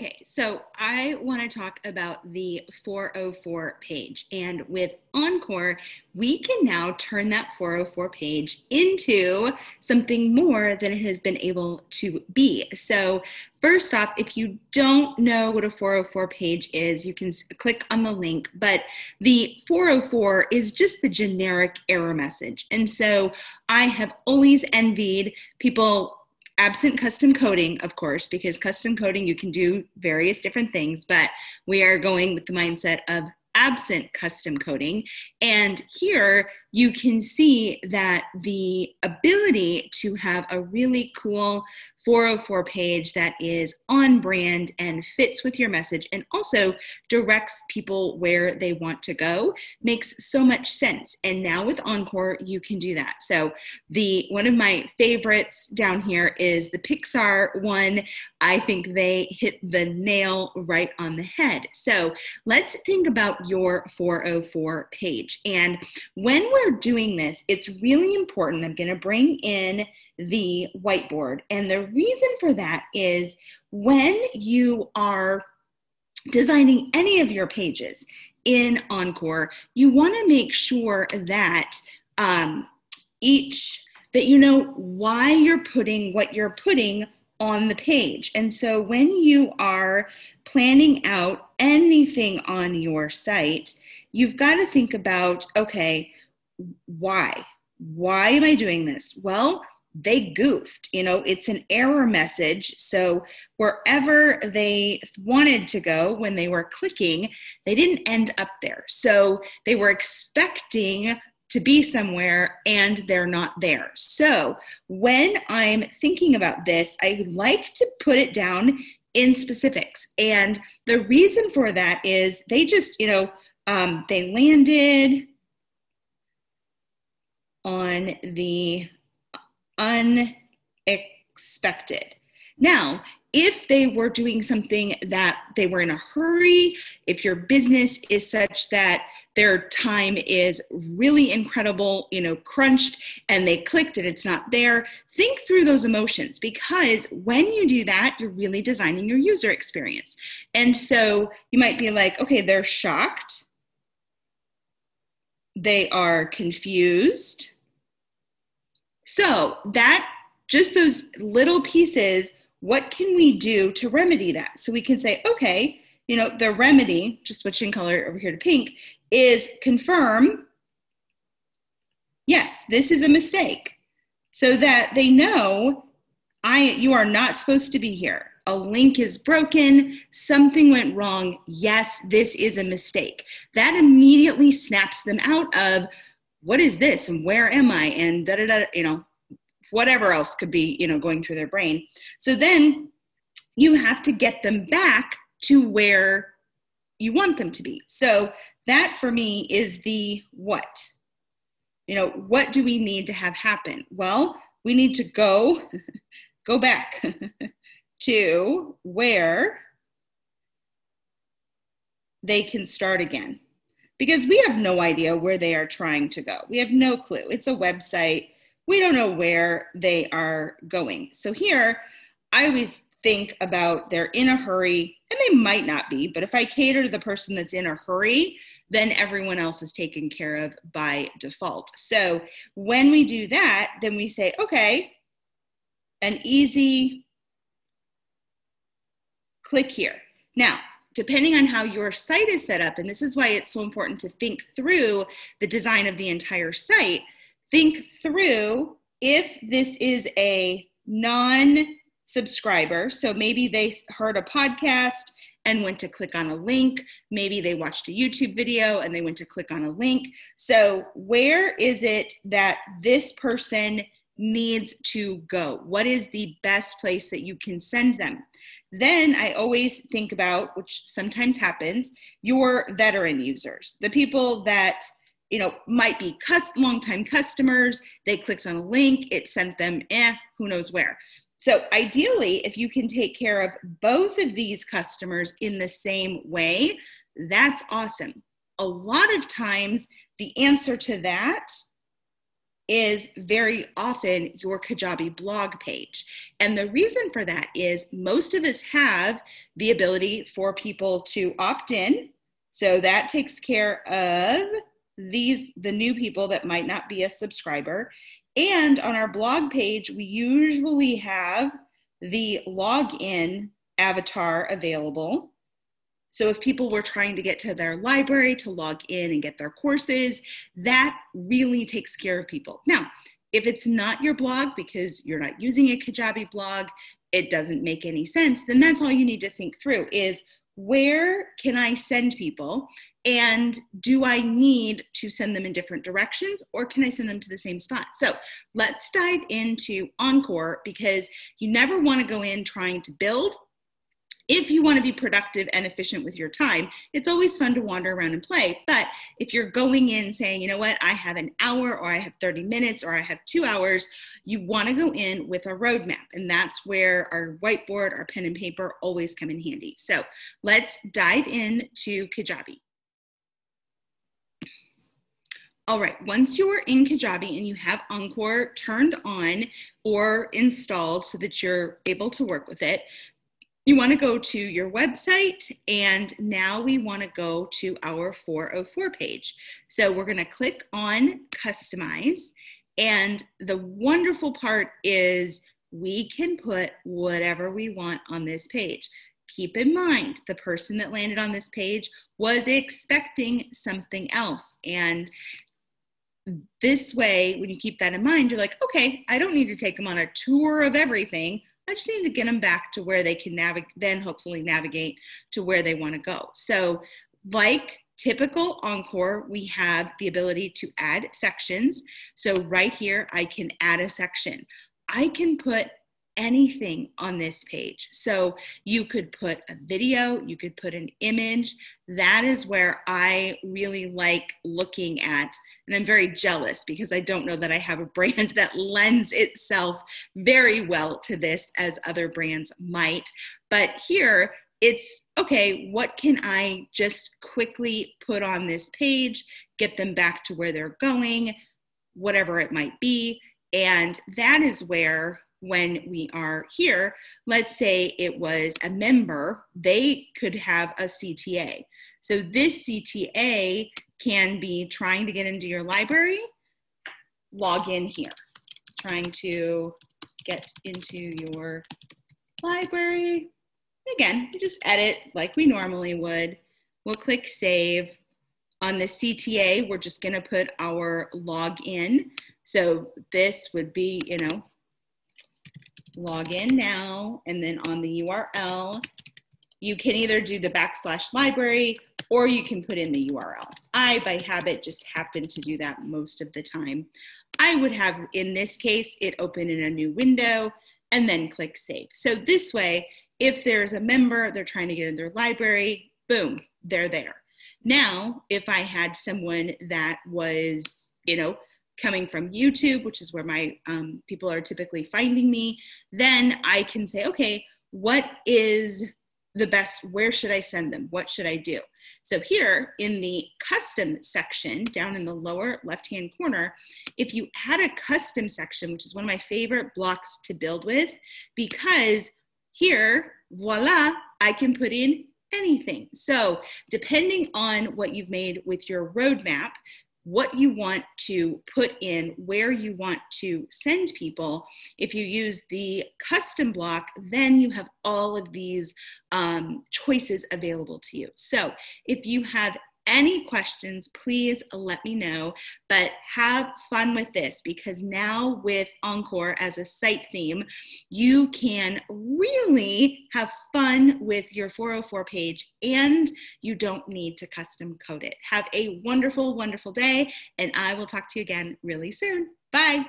Okay, so I want to talk about the 404 page. And with Encore, we can now turn that 404 page into something more than it has been able to be. So first off, if you don't know what a 404 page is, you can click on the link, but the 404 is just the generic error message. And so I have always envied people absent custom coding, of course, because custom coding, you can do various different things, but we are going with the mindset of absent custom coding. And here you can see that the ability to have a really cool 404 page that is on brand and fits with your message and also directs people where they want to go makes so much sense. And now with Encore, you can do that. So one of my favorites down here is the Pixar one. I think they hit the nail right on the head. So let's think about your 404 page. And when we're doing this, it's really important. I'm going to bring in the whiteboard. And the reason for that is when you are designing any of your pages in Encore, you want to make sure that you know why you're putting what you're putting on the page. And so when you are planning out anything on your site, you've got to think about, okay, why am I doing this? Well, they goofed, you know, it's an error message. So wherever they wanted to go when they were clicking, they didn't end up there. So they were expecting to be somewhere and they're not there. So when I'm thinking about this, I like to put it down in specifics. And the reason for that is they just, you know, they landed on the unexpected. Now, if they were doing something that they were in a hurry, if your business is such that their time is really incredible, you know, crunched, and they clicked and it's not there, think through those emotions, because when you do that, you're really designing your user experience. And so you might be like, okay, they're shocked, they are confused. So that, just those little pieces, what can we do to remedy that? So we can say, okay, you know, the remedy, just switching color over here to pink, is confirm, yes, this is a mistake, so that they know you are not supposed to be here. A link is broken, something went wrong, yes, this is a mistake. That immediately snaps them out of, what is this and where am I and da-da-da, you know, whatever else could be, you know, going through their brain. So then you have to get them back to where you want them to be. So that for me is the what. You know, what do we need to have happen? Well, we need to go back to where they can start again. Because we have no idea where they are trying to go. We have no clue. It's a website. We don't know where they are going. So here, I always think about they're in a hurry, and they might not be, but if I cater to the person that's in a hurry, then everyone else is taken care of by default. So when we do that, then we say, okay, an easy click here. Now, depending on how your site is set up, and this is why it's so important to think through the design of the entire site, think through if this is a non-subscriber, so maybe they heard a podcast and went to click on a link, maybe they watched a YouTube video and they went to click on a link. So where is it that this person needs to go? What is the best place that you can send them? Then I always think about, which sometimes happens, your veteran users, the people that, you know, might be long-time customers, they clicked on a link, it sent them, who knows where. So ideally, if you can take care of both of these customers in the same way, that's awesome. A lot of times, the answer to that is very often your Kajabi blog page. And the reason for that is most of us have the ability for people to opt in. So that takes care of the new people that might not be a subscriber. And on our blog page, we usually have the login avatar available. So if people were trying to get to their library to log in and get their courses, that really takes care of people. Now, if it's not your blog because you're not using a Kajabi blog, it doesn't make any sense, then that's all you need to think through is, where can I send people? And do I need to send them in different directions, or can I send them to the same spot? So let's dive into Encore, because you never want to go in trying to build. If you want to be productive and efficient with your time, it's always fun to wander around and play. But if you're going in saying, you know what, I have an hour, or I have 30 minutes, or I have 2 hours, you want to go in with a roadmap. And that's where our whiteboard, our pen and paper always come in handy. So let's dive into Kajabi. All right, once you are in Kajabi and you have Encore turned on or installed so that you're able to work with it, you want to go to your website, and now we want to go to our 404 page. So we're going to click on Customize, and the wonderful part is we can put whatever we want on this page. Keep in mind, the person that landed on this page was expecting something else, and this way, when you keep that in mind, you're like, okay, I don't need to take them on a tour of everything. I just need to get them back to where they can hopefully navigate to where they want to go. So like typical Encore, we have the ability to add sections. So right here, I can add a section. I can put anything on this page. So you could put a video, you could put an image. That is where I really like looking at, and I'm very jealous because I don't know that I have a brand that lends itself very well to this as other brands might. But here it's, okay, what can I just quickly put on this page, get them back to where they're going, whatever it might be. And that is where, when we are here, let's say it was a member, they could have a CTA. So this CTA can be trying to get into your library, log in here, trying to get into your library. Again, we just edit like we normally would. We'll click save. On the CTA, we're just gonna put our login. So this would be, you know, log in now, and then on the URL, you can either do the /library, or you can put in the URL. I, by habit, just happen to do that most of the time. I would have, in this case, it open in a new window, and then click save. So this way, if there's a member, they're trying to get in their library, boom, they're there. Now, if I had someone that was, you know, coming from YouTube, which is where my people are typically finding me, then I can say, okay, what is the best, where should I send them? What should I do? So here in the custom section, down in the lower left-hand corner, if you add a custom section, which is one of my favorite blocks to build with, because here, voila, I can put in anything. So depending on what you've made with your roadmap, what you want to put in, where you want to send people. If you use the custom block, then you have all of these choices available to you. So if you have any questions, please let me know, but have fun with this, because now with Encore as a site theme, you can really have fun with your 404 page, and you don't need to custom code it. Have a wonderful, wonderful day, and I will talk to you again really soon. Bye.